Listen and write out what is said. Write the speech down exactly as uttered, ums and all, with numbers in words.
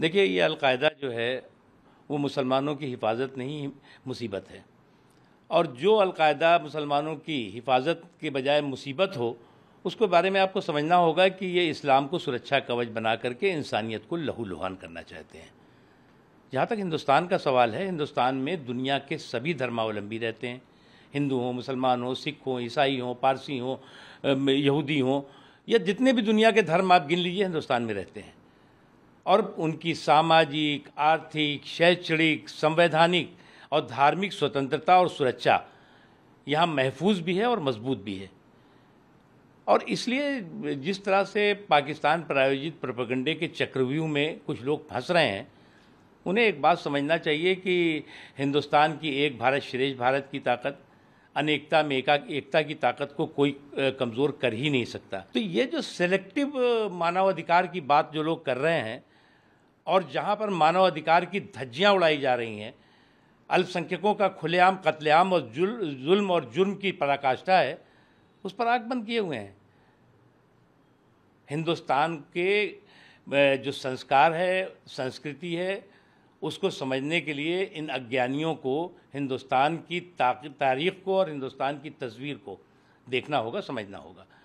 देखिए ये अलकायदा जो है वो मुसलमानों की हिफाजत नहीं मुसीबत है, और जो अलकायदा मुसलमानों की हिफाजत के बजाय मुसीबत हो उसके बारे में आपको समझना होगा कि ये इस्लाम को सुरक्षा कवच बना करके इंसानियत को लहूलुहान करना चाहते हैं। जहाँ तक हिंदुस्तान का सवाल है, हिंदुस्तान में दुनिया के सभी धर्मावलंबी रहते हैं, हिंदू हों, मुसलमान हों, सिख हों, ईसाई हों, पारसी हों, यहूदी हों, या जितने भी दुनिया के धर्म आप गिन लीजिए हिंदुस्तान में रहते हैं, और उनकी सामाजिक, आर्थिक, शैक्षणिक, संवैधानिक और धार्मिक स्वतंत्रता और सुरक्षा यहाँ महफूज भी है और मजबूत भी है। और इसलिए जिस तरह से पाकिस्तान प्रायोजित प्रोपेगेंडे के चक्रव्यूह में कुछ लोग फंस रहे हैं, उन्हें एक बात समझना चाहिए कि हिंदुस्तान की एक भारत श्रेष्ठ भारत की ताकत, अनेकता में एका एकता की ताकत को कोई कमज़ोर कर ही नहीं सकता। तो ये जो सेलेक्टिव मानवाधिकार की बात जो लोग कर रहे हैं, और जहाँ पर मानवाधिकार की धज्जियाँ उड़ाई जा रही हैं, अल्पसंख्यकों का खुलेआम कत्लेआम और जुल्म और जुर्म की पराकाष्ठा है, उस पर आंख बंद किए हुए हैं। हिंदुस्तान के जो संस्कार है, संस्कृति है, उसको समझने के लिए इन अज्ञानियों को हिंदुस्तान की तारीख को और हिंदुस्तान की तस्वीर को देखना होगा, समझना होगा।